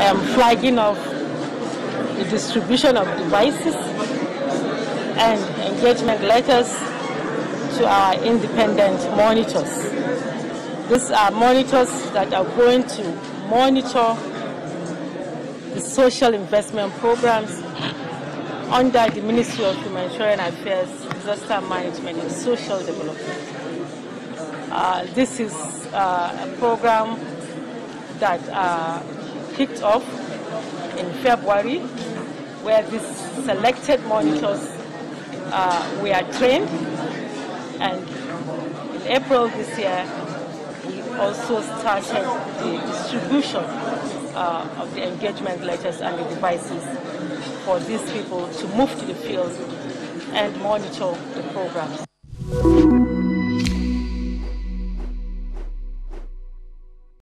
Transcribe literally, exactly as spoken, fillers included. um, flagging of the distribution of devices and engagement letters to our independent monitors. These are monitors that are going to monitor the social investment programs under the Ministry of Humanitarian Affairs, Disaster Management and Social Development. Uh, this is uh, a program that uh, kicked off in February, where these selected monitors uh, were trained, and in April this year, we also started the distribution uh, of the engagement letters and the devices for these people to move to the field and monitor the programs.